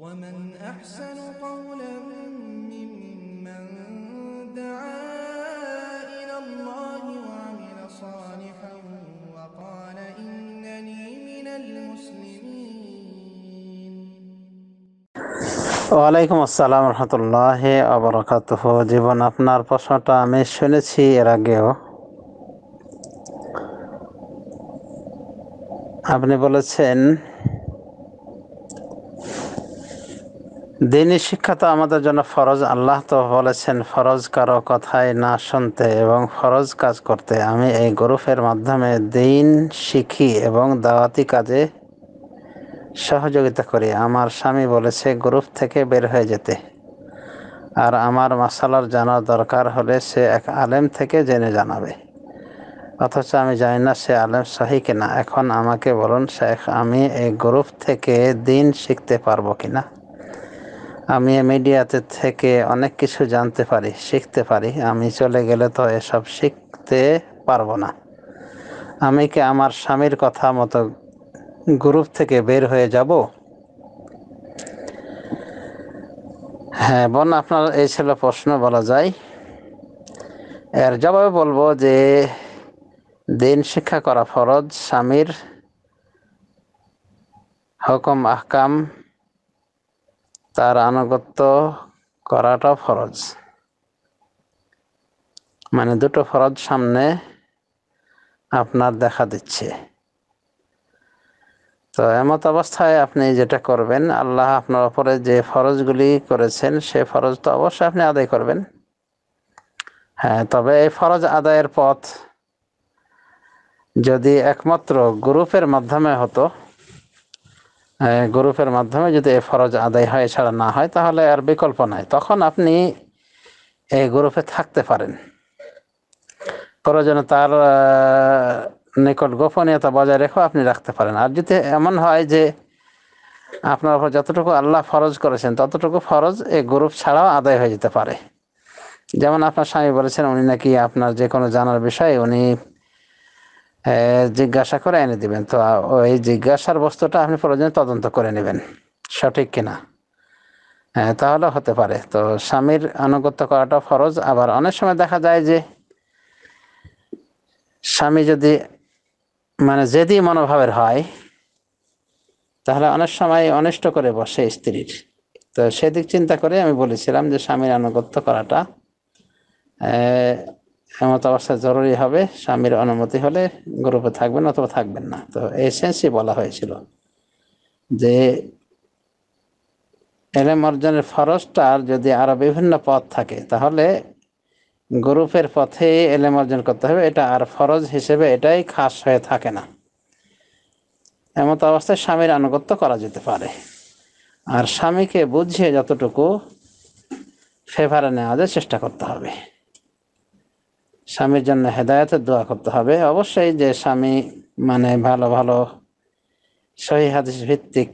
ومن أحسن قولا ممن دعا إلى الله وعمل صالحا وقال إنني من المسلمين. وعليكم السلام ورحمة الله وبركاته. জীবন আপনার প্রশ্নটা আমি শুনেছি এর আগেও। আপনি বলেছেন দিনী শিক্ষা তো আমাদের জন্য ফরজ, আল্লাহ তো বলেছেন ফরজ কারো কথায় না শুনতে এবং ফরজ কাজ করতে। আমি এই গ্রুপের মাধ্যমে দিন শিখি এবং দাওয়াতি কাজে সহযোগিতা করি। আমার স্বামী বলেছে গ্রুপ থেকে বের হয়ে যেতে, আর আমার মাসালার জানার দরকার হলে সে এক আলেম থেকে জেনে জানাবে, অথচ আমি জানি না সে আলেম সহি কিনা। এখন আমাকে বলুন শেখ, আমি এই গ্রুপ থেকে দিন শিখতে পারবো কিনা? আমি মিডিয়াতে থেকে অনেক কিছু জানতে পারি, শিখতে পারি, আমি চলে গেলে তো এসব শিখতে পারবো না। আমি কি আমার স্বামীর কথা মতো গ্রুপ থেকে বের হয়ে যাব? হ্যাঁ বোন, আপনার এই ছিল প্রশ্ন বলা যায়। এর জবাবে বলবো যে দিন শিক্ষা করা ফরজ, স্বামীর হুকুম আহকাম তার আনুগত্য করাটা ফরজ, মানে দুটো ফরজ সামনে আপনার দেখা দিচ্ছে। তো এমত অবস্থায় আপনি যেটা করবেন, আল্লাহ আপনার উপরে যে ফরজগুলি করেছেন সে ফরজ তো অবশ্যই আপনি আদায় করবেন। হ্যাঁ, তবে এই ফরজ আদায়ের পথ যদি একমাত্র গ্রুপের মাধ্যমে হতো, গ্রুপের মাধ্যমে যদি এই ফরজ আদায় হয়, এছাড়া না হয়, তাহলে আর বিকল্প নাই। তখন আপনি এই গ্রুপে থাকতে পারেন, প্রয়োজনে তার নিকট গোপনীয়তা বজায় রেখে আপনি রাখতে পারেন। আর যদি এমন হয় যে আপনার উপর যতটুকু আল্লাহ ফরজ করেছেন ততটুকু ফরজ এই গ্রুপ ছাড়াও আদায় হয়ে যেতে পারে। যেমন আপনার স্বামী বলেছেন উনি নাকি আপনার যে কোনো জানার বিষয় উনি জিজ্ঞাসা করে এনে দিবেন, তো ওই জিজ্ঞাসার বস্তুটা আপনি প্রয়োজনে তদন্ত করে নেবেন সঠিক কিনা, তাহলে হতে পারে। তো স্বামীর আনুগত্য করাটা ফরজ। আবার অনেক সময় দেখা যায় যে স্বামী যদি জেদি মনোভাবের হয় তাহলে অনেক সময় অনিষ্ট করে বসে স্ত্রীর। তো সেদিক চিন্তা করে আমি বলেছিলাম যে স্বামীর আনুগত্য করাটা এমত অবস্থা জরুরি হবে, স্বামীর অনুমতি হলে গ্রুপে থাকবেন অথবা থাকবেন না। তো এই সেন্সই বলা হয়েছিল যে এলেম অর্জনের ফরজটার যদি আরও বিভিন্ন পথ থাকে তাহলে গ্রুপের পথে এলেম অর্জন করতে হবে, এটা আর ফরজ হিসেবে এটাই খাস হয়ে থাকে না। এমত অবস্থায় স্বামীর আনুগত্য করা যেতে পারে, আর স্বামীকে বুঝিয়ে যতটুকু ফেভারে নেওয়া যায় চেষ্টা করতে হবে। স্বামীর জন্য হেদায়েতের দোয়া করতে হবে। অবশ্যই যে স্বামী ভালো ভালো সহিহ হাদিস ভিত্তিক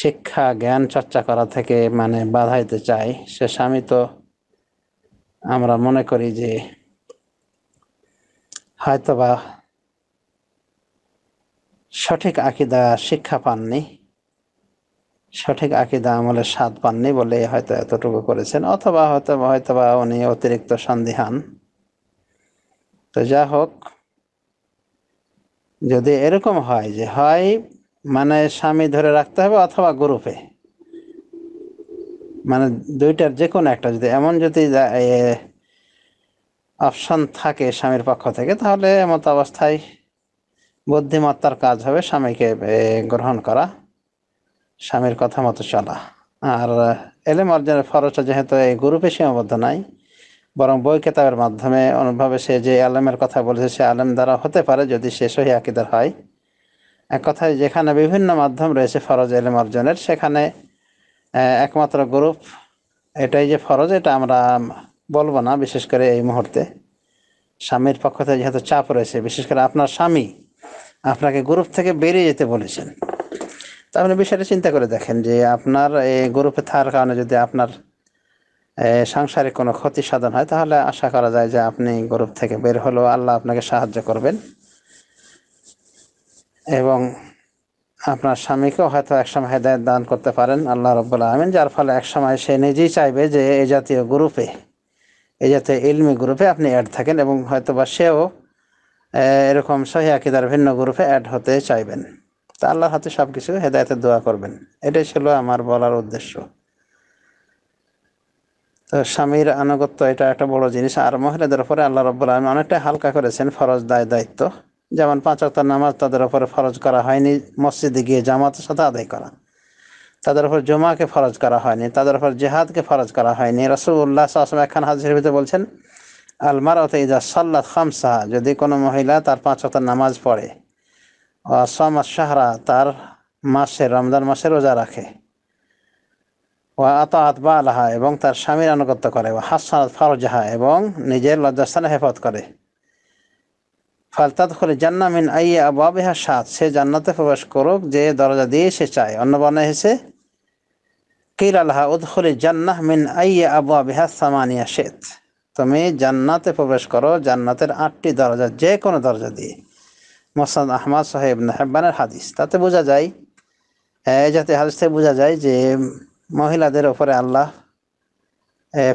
শিক্ষা জ্ঞান চর্চা করা থেকে বাধাইতে চায়, সে স্বামী তো আমরা মনে করি যে হয়তোবা সঠিক আকীদা শিক্ষা পাননি, সঠিক আকীদা আমলের স্বাদ পাননি বলে হয়তো এতটুকু করেছেন, অথবা হয়তোবা উনি অতিরিক্ত সন্দিহান। তো যা হোক, যদি এরকম হয় যে হয় স্বামী ধরে রাখতে হবে অথবা গ্রুপে, দুইটার যে কোনো একটা, যদি এমন যদি অপশন থাকে স্বামীর পক্ষ থেকে তাহলে এমত অবস্থায় বুদ্ধিমত্তার কাজ হবে স্বামীকে গ্রহণ করা, স্বামীর কথা মতো চলা। আর এলেম অর্জনের ফরজটা যেহেতু এই গ্রুপে সীমাবদ্ধ নাই, বরং বই কিতাবের মাধ্যমে অনুভাবে সে যে আলেমের কথা বলেছে সে আলেম দ্বারা হতে পারে যদি সে সহি আকীদার হয়। এক কথায় যেখানে বিভিন্ন মাধ্যম রয়েছে ফরজ এলেম অর্জনের, সেখানে একমাত্র গ্রুপ এটাই যে ফরজ এটা আমরা বলবো না। বিশেষ করে এই মুহূর্তে স্বামীর পক্ষ থেকে যেহেতু চাপ রয়েছে, বিশেষ করে আপনার স্বামী আপনাকে গ্রুপ থেকে বেরিয়ে যেতে বলেছেন, তো আপনি বিষয়টা চিন্তা করে দেখেন যে আপনার এই গ্রুপে থাকার কারণে যদি আপনার সাংসারিক কোনো ক্ষতি সাধন হয় তাহলে আশা করা যায় যে আপনি গ্রুপ থেকে বের হলেও আল্লাহ আপনাকে সাহায্য করবেন এবং আপনার স্বামীকেও হয়তো একসময় হেদায়েত দান করতে পারেন আল্লাহ রাব্বুল আলামিন, যার ফলে একসময় সে নিজেই চাইবে যে এই জাতীয় গ্রুপে, এই জাতীয় ইলমি গ্রুপে আপনি অ্যাড থাকেন, এবং হয়তো বা সেও এরকম সহি আকীদার ভিন্ন গ্রুপে অ্যাড হতে চাইবেন। তা আল্লাহর হাতে সব কিছু, হেদায়েতের দোয়া করবেন। এটাই ছিল আমার বলার উদ্দেশ্য। তো স্বামীর আনুগত্য এটা একটা বড় জিনিস। আর মহিলাদের উপরে আল্লাহ রাব্বুল আলামিন অনেকটা হালকা করেছেন ফরজ দায় দায়িত্ব। যেমন 5 ওয়াক্ত নামাজ তাদের উপরে ফরজ করা হয়নি মসজিদে গিয়ে জামাতের সাথে আদায় করা, তাদের উপর জুমাকে ফরজ করা হয়নি, তাদের উপর জিহাদকে ফরজ করা হয়নি। রাসূলুল্লাহ সাল্লাল্লাহু আলাইহি ওয়াসাল্লাম একখান হাদিসের ভিতরে বলছেন, আল মারাতু ইযা সাল্লাত খামসাহা, যদি কোনো মহিলা তার 5 ওয়াক্ত নামাজ পড়ে, ওয়াসামা শাহরা, তার মাসে রমজান মাসে রোজা রাখে, ওয়া আতাআত বালাহা, এবং তার স্বামীর আনুগত্য করে, ওয়া হাসনাত ফারজাহা, এবং নিজের লজ্জাস্থানে হেফাজত করে, ফালতাদ হলে জান্না মিন আইয়া আবওয়াবিহা শাত, সে জান্নাতে প্রবেশ করুক যে দরজা দিয়ে সে চায়। অন্য বর্ণনায় এসেছে কিল আলাহা উদখুলি জান্নাহ মিন আইয়া আবওয়াবিহা সামানিয়া শাত, তুমি জান্নাতে প্রবেশ করো জান্নাতের 8টি দরজা, যে কোনো দরজা দিয়ে। মুসনাদ আহমদ সহিহ ইবনে হিব্বানের হাদিস। তাতে বোঝা যায়, হাদিস থেকে বোঝা যায় যে মহিলাদের ওপরে আল্লাহ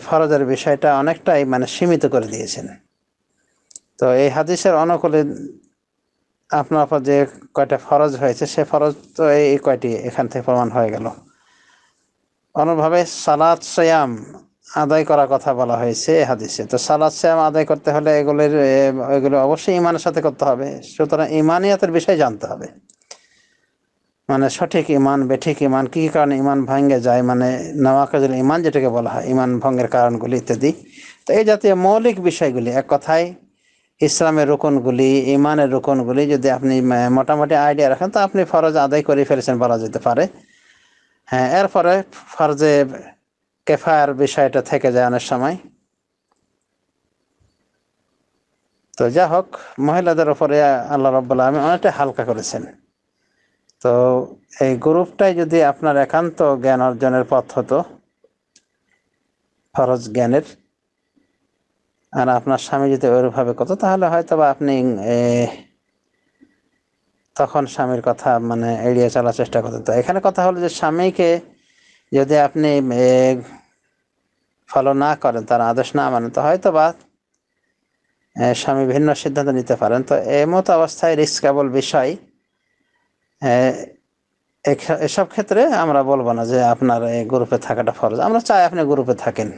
ফরজের বিষয়টা অনেকটাই সীমিত করে দিয়েছেন। তো এই হাদিসের অনুকূলে আপনার উপর যে কয়টা ফরজ হয়েছে সে ফরজ তো এই কয়টি এখান থেকে প্রমাণ হয়ে গেল। অনুরূপভাবে সালাত সিয়াম আদায় করার কথা বলা হয়েছে এই হাদিসে। তো সালাত সিয়াম আদায় করতে হলে এগুলো অবশ্যই ইমানের সাথে করতে হবে। সুতরাং ইমানিয়াতের বিষয় জানতে হবে, সঠিক ইমান, বেঠিক ইমান, কী কী কারণে ইমান ভাঙ্গে যায়, নাওয়াকিজুল ইমান যেটাকে বলা হয়, ইমান ভঙ্গের কারণগুলি ইত্যাদি। তো এই জাতীয় মৌলিক বিষয়গুলি, এক কথায় ইসলামের রুকনগুলি, ইমানের রুকনগুলি যদি আপনি মোটামুটি আইডিয়া রাখেন, তো আপনি ফরজ আদায় করে ফেলেছেন বলা যেতে পারে। হ্যাঁ, এরপরে ফরজে কেফায়ার বিষয়টা থেকে যায় অনেক সময়। তো যা হোক, মহিলাদের উপরে আল্লাহ রাব্বুল আলামিন অনেকটা হালকা করেছেন। তো এই গ্রুপটাই যদি আপনার একান্ত জ্ঞান অর্জনের পথ হতো, ফরজ জ্ঞানের, আর আপনার স্বামী যদি ওইভাবে করতো, তাহলে হয়তো বা আপনি তখন স্বামীর কথা এড়িয়ে চলার চেষ্টা করতেন। তো এখানে কথা হলো যে স্বামীকে যদি আপনি ফলো না করেন, তার আদেশ না মানেন, তো হয়তো বা স্বামী ভিন্ন সিদ্ধান্ত নিতে পারেন। তো এই মতো অবস্থায় রিস্কেবল বিষয়, এসব ক্ষেত্রে আমরা বলবো না যে আপনার এই গ্রুপে থাকাটা ফরজ। আমরা চাই আপনি গ্রুপে থাকেন,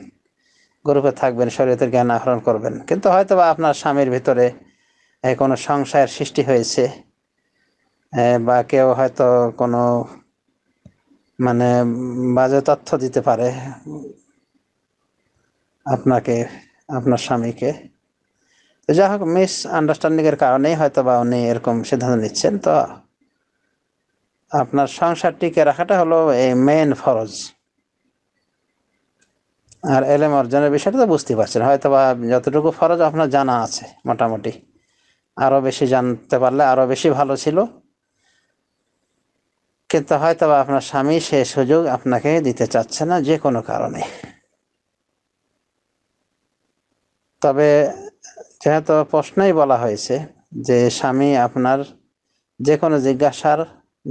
গ্রুপে থাকবেন, শরীয়তের জ্ঞান আহরণ করবেন। কিন্তু হয়তো বা আপনার স্বামীর ভিতরে কোনো সংশয়ের সৃষ্টি হয়েছে, বা কেউ হয়তো কোনো বাজে তথ্য দিতে পারে আপনাকে, আপনার স্বামীকে। তো যা হোক, মিস আন্ডারস্ট্যান্ডিংয়ের কারণেই হয়তো বা উনি এরকম সিদ্ধান্ত নিচ্ছেন। তো আপনার সংসার টিকে রাখাটা হলো এই মেন ফরজ। আর এলেম অর্জনের বিষয়টা তো বুঝতে পারছেন, হয়তো বা যতটুকু ফরজ আপনার জানা আছে মোটামুটি, আরও বেশি জানতে পারলে আরও বেশি ভালো ছিল। কিন্তু হয়তো বা আপনার স্বামী সে সুযোগ আপনাকে দিতে চাচ্ছে না যে কোনো কারণে। তবে যেহেতু প্রশ্নেই বলা হয়েছে যে স্বামী আপনার যে কোনো জিজ্ঞাসার,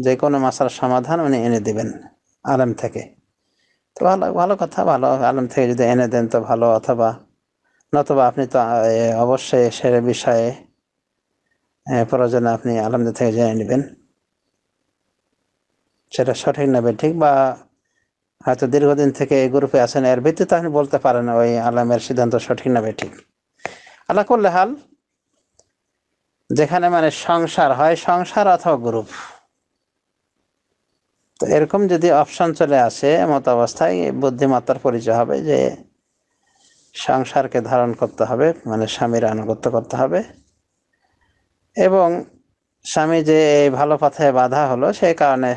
যে কোনো মাসার সমাধান এনে দেবেন আলেম থেকে, তো ভালো ভালো কথা, ভালো আলেম থেকে যদি এনে দেন তো ভালো। অথবা নতুবা আপনি তো অবশ্যই সে বিষয়ে প্রয়োজনে আপনি আলেমদের থেকে জেনে নেবেন, সেটা সঠিক নেবেন ঠিক। বা হয়তো দীর্ঘদিন থেকে এই গ্রুপে আছেন, এর ভিত্তিতে আপনি বলতে পারেন ওই আলেমের সিদ্ধান্ত সঠিক নেবে ঠিক। আল্লাহ করলে হাল, যেখানে সংসার হয়, সংসার অথবা গ্রুপ, তো এরকম যদি অপশন চলে আসে, মত অবস্থায় বুদ্ধিমত্তার পরিচয় হবে যে সংসারকে ধারণ করতে হবে, স্বামীর আনুগত্য করতে হবে, এবং স্বামী যে ভালো পথে বাধা হলো সেই কারণে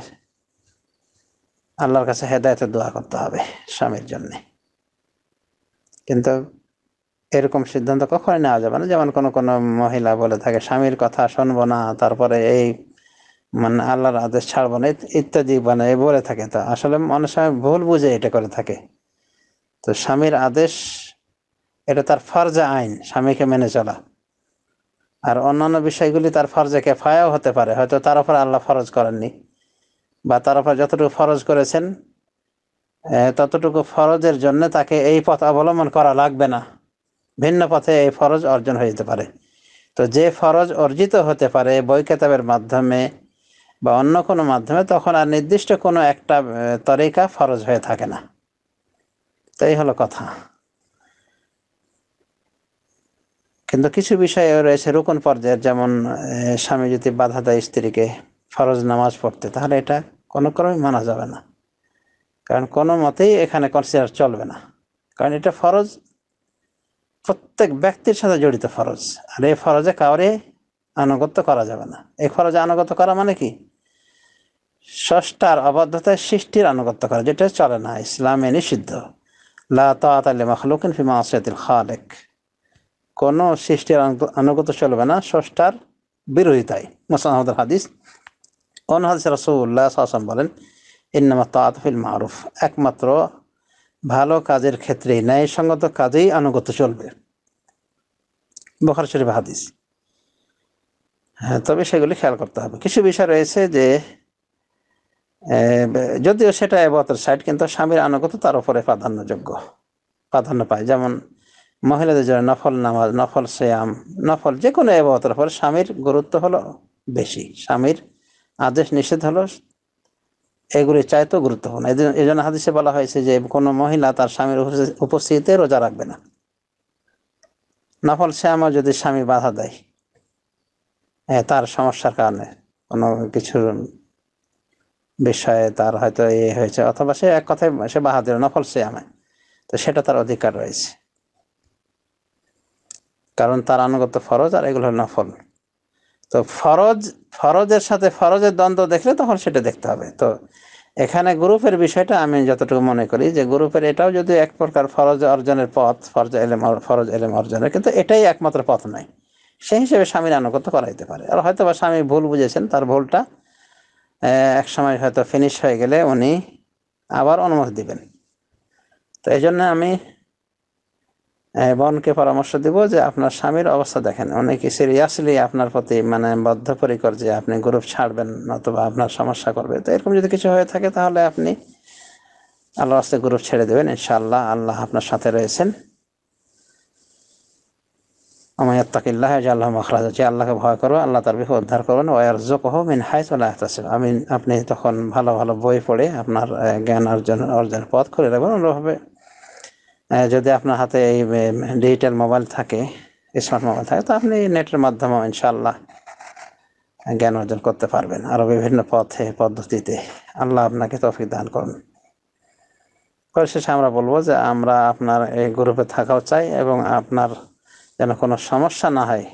আল্লাহর কাছে হেদায়েতের দোয়া করতে হবে স্বামীর জন্যে। কিন্তু এরকম সিদ্ধান্ত কখনই নেওয়া যাবে না। যেমন কোনো কোনো মহিলা বলে থাকে স্বামীর কথা শুনবো না, তারপরে এই আল্লাহর আদেশ ছাড়বো না ইত্যাদি বলে থাকে। তো আসলে অনেক সময় ভুল বুঝে এটা করে থাকে। তো স্বামীর আদেশ এটা তার ফরজে আইন, স্বামীকে মেনে চলা। আর অন্যান্য বিষয়গুলি তার ফরজে কেফায়াও হতে পারে, হয়তো তার উপর আল্লাহ ফরজ করেননি, বা তার উপর যতটুকু ফরজ করেছেন ততটুকু ফরজের জন্য তাকে এই পথ অবলম্বন করা লাগবে না, ভিন্ন পথে এই ফরজ অর্জন হয়ে যেতে পারে। তো যে ফরজ অর্জিত হতে পারে বই কেতাবের মাধ্যমে বা অন্য কোনো মাধ্যমে, তখন আর নির্দিষ্ট কোনো একটা তরিকা ফরজ হয়ে থাকে না। তো এই হলো কথা। কিন্তু কিছু বিষয়ে রয়েছে রুকন পর্যায়ের, যেমন স্বামী যদি বাধা দেয় স্ত্রীকে ফরজ নামাজ পড়তে, তাহলে এটা কোনো ক্রমে মানা যাবে না, কারণ কোনো মতেই এখানে কনসিডার চলবে না। কারণ এটা ফরজ, প্রত্যেক ব্যক্তির সাথে জড়িত ফরজ, আর এই ফরজে কাউরে আনুগত্য করা যাবে না। এই ফরজে আনুগত্য করা মানে কি? স্রষ্টার অবাধ্যতায় সৃষ্টির আনুগত্য করা, যেটা চলে না, ইসলামে নিষিদ্ধ। লা তাআতা লি মাখলুকিন ফি মা'সিয়াতিল খালিক, কোনো সৃষ্টির আনুগত্য চলবে না স্রষ্টার বিরোধিতায়। মুসনাদের হাদিস, অন্য হাদিসে রাসূলুল্লাহ সাল্লাল্লাহু আলাইহি ওয়াসাল্লাম বলেন, ইন্নামাত তাআতু ফিল মা'রুফ, একমাত্র ভালো কাজের ক্ষেত্রেই, ন্যায়সঙ্গত কাজেই আনুগত্য চলবে। বুখারী শরীফ হাদিস। হ্যাঁ, তবে সেগুলি খেয়াল করতে হবে। কিছু বিষয় রয়েছে যে যদিও সেটা ইবাদতের সাইড, কিন্তু স্বামীর আনুগত্য তার উপরে প্রাধান্য পায়। যেমন মহিলাদের জন্য নফল নামাজ, নফল সিয়াম, নফল যে কোনো ইবাদতের উপর স্বামীর গুরুত্ব হলো বেশি, স্বামীর আদেশ নিষেধ হলো এগুলি চাইতেও গুরুত্বপূর্ণ। এই জন্য হাদিসে বলা হয়েছে যে কোনো মহিলা তার স্বামীর উপস্থিতিতে রোজা রাখবে না। নফল সিয়ামও যদি স্বামী বাধা দেয় তার সমস্যার কারণে, কোনো কিছু বিষয়ে তার হয়তো হয়েছে, অথবা সে এক কথায় সে বাধা দিল নফল সিয়ামে, তো সেটা তার অধিকার রয়েছে, কারণ তার আনুগত্য ফরজ আর এগুলো হল নফল। তো ফরজের সাথে ফরজের দ্বন্দ্ব দেখলে তখন সেটা দেখতে হবে। তো এখানে গ্রুপের বিষয়টা আমি যতটুকু মনে করি যে গ্রুপের এটাও যদি এক প্রকার ফরজ অর্জনের পথ, ফরজ এলেম অর্জনের, কিন্তু এটাই একমাত্র পথ নয়। সেই হিসেবে স্বামীর আনুগত্য করাইতে পারে। আর হয়তো বা স্বামী ভুল বুঝেছেন, তার ভুলটা এক সময় হয়তো ফিনিশ হয়ে গেলে উনি আবার অনুমতি দিবেন। তো এই জন্য আমি বোনকে পরামর্শ দিব যে আপনার স্বামীর অবস্থা দেখেন, অনেকে সিরিয়াসলি আপনার প্রতি মানে বদ্ধপরিকর যে আপনি গ্রুপ ছাড়বেন অথবা আপনার সমস্যা করবে। তো এরকম যদি কিছু হয়ে থাকে তাহলে আপনি আল্লাহর আস্তে গ্রুপ ছেড়ে দেবেন, ইনশাআল্লাহ আল্লাহ আপনার সাথে রয়েছেন। আমায়াত্তাকিল্লাহ ইয়াজআলহু মাখরাজা, যে আল্লাহকে ভয় করো আল্লাহ তার বিপদ উদ্ধার করবেন। ওয়ারযুকহু মিন হাইসু লা ইয়াহতাসিব, আপনি তখন ভালো ভালো বই পড়ে আপনার জ্ঞান অর্জনের পথ খুলে রাখবেন। অন্যভাবে যদি আপনার হাতে এই ডিজিটাল মোবাইল থাকে, স্মার্ট মোবাইল থাকে, তো আপনি নেটের মাধ্যমে ইনশাআল্লাহ জ্ঞান অর্জন করতে পারবেন। আরও বিভিন্ন পথে পদ্ধতিতে আল্লাহ আপনাকে তৌফিক দান করুন। পরিশেষে আমরা বলবো যে আমরা আপনার এই গ্রুপে থাকাও চাই, এবং আপনার যেন কোনো সমস্যা না হয়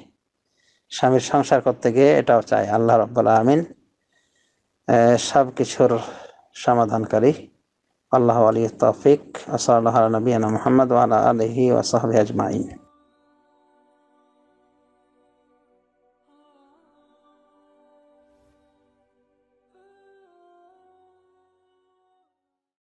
স্বামীর সংসার করতে গিয়ে এটাও চাই। আল্লাহ রাব্বুল আমিন সব কিছুর সমাধানকারী। আল্লাহু আলাইহি তৌফিক। আসসালামু আলা নবিয়িনা মুহাম্মদ ওয়া আলা আলিহি ওয়া সাহবিহি আজমাইন।